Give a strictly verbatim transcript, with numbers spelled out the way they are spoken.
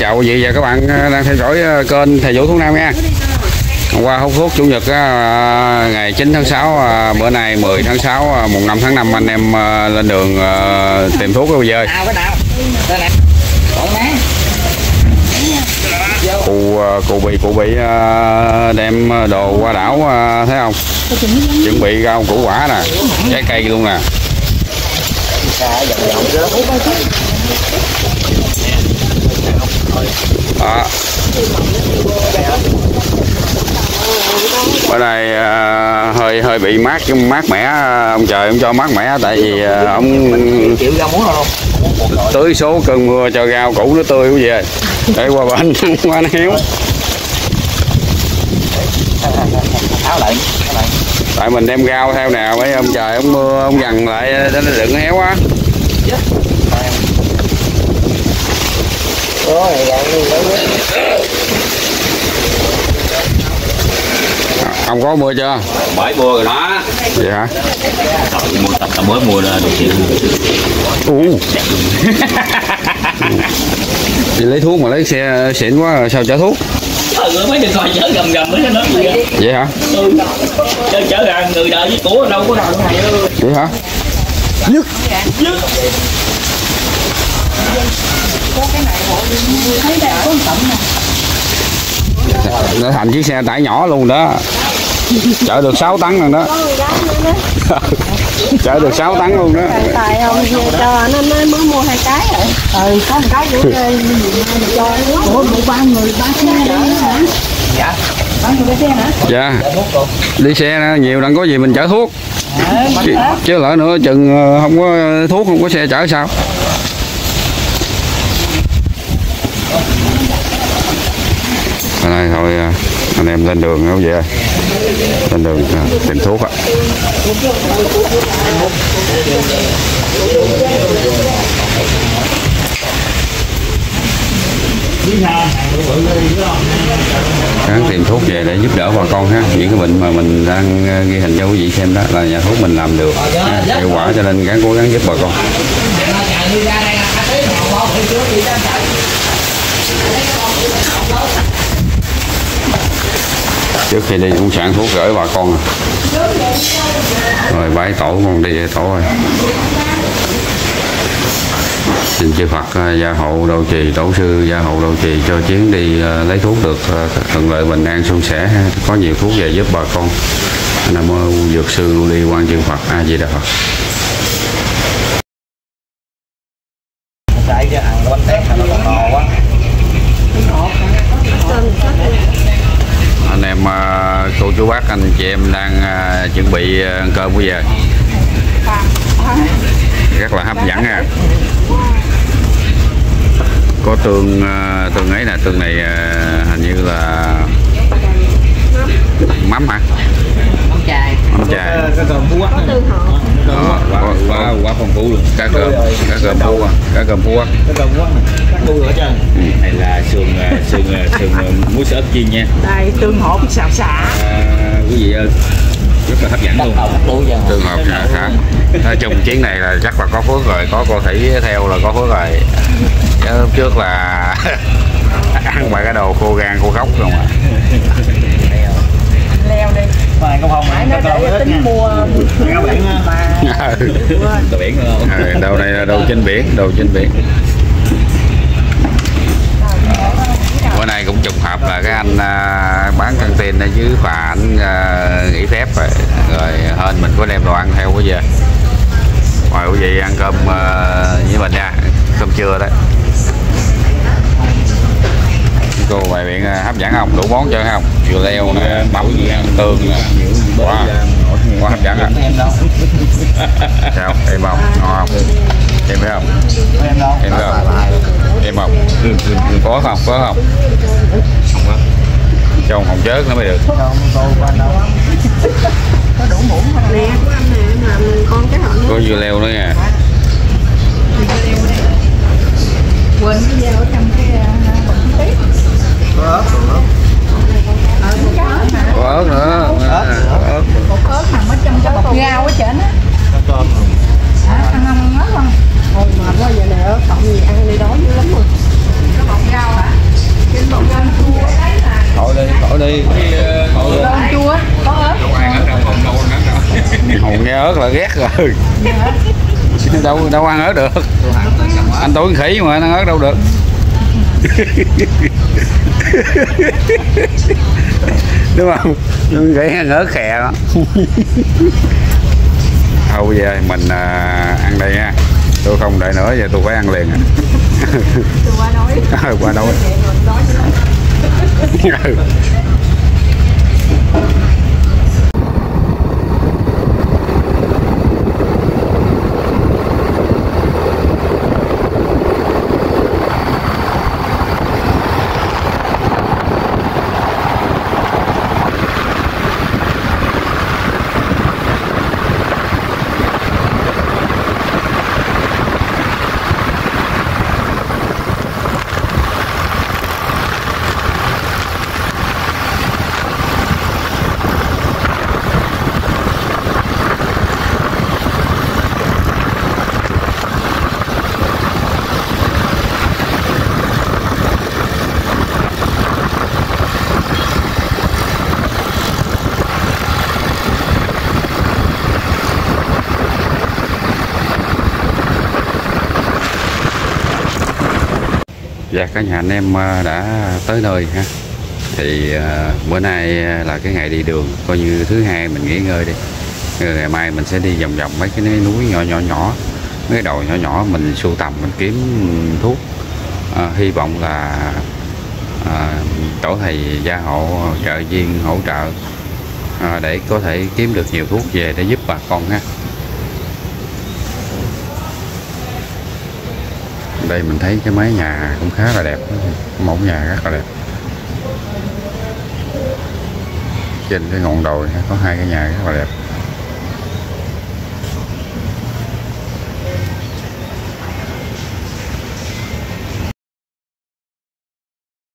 Chào quý vị và các bạn đang theo dõi kênh Thầy Vũ Thuốc Nam nha. Hôm qua hút thuốc chủ nhật ngày chín tháng sáu, bữa nay mười tháng sáu, mùng năm tháng năm anh em lên đường tìm thuốc rồi về. Cụ cụ bị cụ bị đem đồ qua đảo thấy không? Chuẩn bị rau củ quả nè, trái cây luôn nè. Đó. Bữa nay à, hơi hơi bị mát mát mẻ, ông trời ông cho mát mẻ tại vì à, ông tưới số cơn mưa cho rau củ nó tươi quý vị ơi. Để qua bển qua nó héo. Tại mình đem rau theo nào mấy ông trời ông mưa ông dằn lại nó đừng héo quá. Ông có mua chưa? Mới mua rồi đó. Vậy hả? Mới mua là được triệu. Ủa. Lấy thuốc mà lấy xe xịn quá sao chở thuốc? Ừ, mấy đứa coi chở gầm gầm mới nó vậy. Vậy hả? Chở chở ra người đợi với của đâu có nào này đâu. Vậy hả? Nhất. Nhất. Nó thành chiếc xe tải nhỏ luôn đó, chở được sáu tấn luôn đó, chở được sáu tấn luôn đó. Tại ông cho nên mới mua hai cái rồi, có một cái của cho ba người ba xe hả? Dạ, đi xe nhiều đặng có gì mình chở thuốc, chứ, chứ lỡ nữa chừng không có thuốc không có xe chở sao? Này, thôi anh em lên đường không vậy, lên đường à, tìm thuốc ạ. Ráng tìm thuốc về để giúp đỡ bà con ha, những cái bệnh mà mình đang ghi hình cho quý vị xem đó là nhà thuốc mình làm được ha, hiệu quả, cho nên gắng cố gắng giúp bà con. Trước khi đi cũng sản thuốc gửi bà con rồi bãi tổ con đi về tổ rồi xin chư Phật gia hộ độ trì, tổ sư gia hộ độ trì cho chuyến đi lấy thuốc được thuận lợi bình an suôn sẻ, có nhiều thuốc về giúp bà con. Nam mô Dược Sư Lưu Ly Quan Chư Phật, A Di Đà Phật. Anh em cô chú bác anh chị em đang uh, chuẩn bị ăn cơm bây giờ rất là hấp dẫn à. Có tương uh, tương ấy là tương này uh, hình như là mắm hả? Mắm chài. Mắm chài. Đó, quả quả phong phú luôn. Cá cơm, cá cơm phú, cá cơm phú. Cá cơm phú. Ở trên. Này là sườn sườn sườn muối sợi chiên nha. Đây tương hộp xào xả. Quý vị ơi, rất là hấp dẫn luôn. Tương hộp xào xả. Nói chung chuyến này là chắc là có phước rồi, có cô thủy theo là có phước rồi. Chứ lúc trước là ăn vài cái đồ khô gan khô gốc không à. Leo đi. Mà không phải nó để tính mua rau biển mà. Đồ biển luôn. Đồ này là đồ trên biển, đồ trên biển. Bữa nay cũng trùng hợp là cái anh à, bán căng tin ở dưới phà anh à, nghỉ phép rồi, rồi hên mình có đem đồ ăn theo bây giờ. Mời quý vị ăn cơm à, với mình nha, cơm trưa đấy. Cô bài biện hấp dẫn không? Đủ món chơi không? Vừa leo nè, mẫu gì ăn tương nè. Quá, quá hấp dẫn ạ. Sao? Em không? Ngon không? Em thấy không? Em không? Em không? Em không? Có không? Có không? Không có. Cho không chớt nó mới được. Có vừa leo nữa nha. Quên cái dao ở trong cái bụng tí. Có ớt nữa. Có ớt nữa. Có ớt nằm ở trong cái bột rau ở trên á. Có cơm không? Ăn không ớt không? Thôi mệt quá vậy nè, ớt cộng gì ăn đi đói dữ lắm rồi. Cái bột rau đi. Có ăn chua, có ớt. Hồng nghe ớt là ghét rồi. Đâu đâu ăn ớt được. Anh tuổi khỉ mà anh ăn ớt đâu được. Đúng không? Gãy ăn ớt khè đó. Thôi về mình à, ăn đây nha. Tôi không đợi nữa, giờ tôi phải ăn liền. Tôi qua đói. À, qua đói. Dạ cả nhà anh em đã tới nơi ha. Thì uh, bữa nay là cái ngày đi đường, coi như thứ hai mình nghỉ ngơi đi. Ngày mai mình sẽ đi vòng vòng mấy cái núi nhỏ nhỏ nhỏ, mấy cái đồi nhỏ nhỏ mình sưu tầm mình kiếm thuốc. Uh, hy vọng là uh, tổ thầy gia hộ trợ viên hỗ trợ uh, để có thể kiếm được nhiều thuốc về để giúp bà con ha. Đây mình thấy cái mái nhà cũng khá là đẹp, mẫu nhà rất là đẹp. Trên cái ngọn đồi có hai cái nhà rất là đẹp.